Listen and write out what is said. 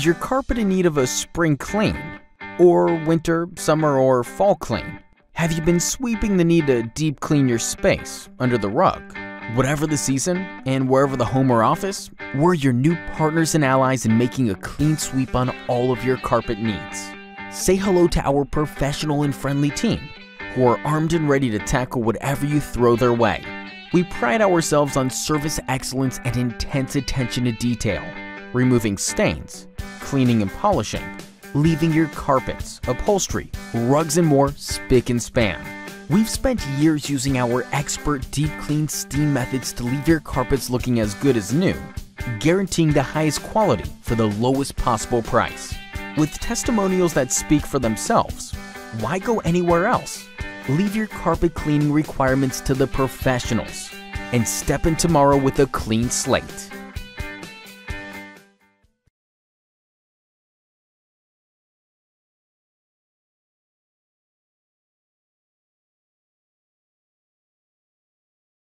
Is your carpet in need of a spring clean, or winter, summer, or fall clean? Have you been sweeping the need to deep clean your space, under the rug? Whatever the season, and wherever the home or office, we're your new partners and allies in making a clean sweep on all of your carpet needs. Say hello to our professional and friendly team, who are armed and ready to tackle whatever you throw their way. We pride ourselves on service excellence and intense attention to detail, removing stains, cleaning and polishing, leaving your carpets, upholstery, rugs and more spick and span. We've spent years using our expert deep clean steam methods to leave your carpets looking as good as new, guaranteeing the highest quality for the lowest possible price. With testimonials that speak for themselves, why go anywhere else? Leave your carpet cleaning requirements to the professionals and step in tomorrow with a clean slate.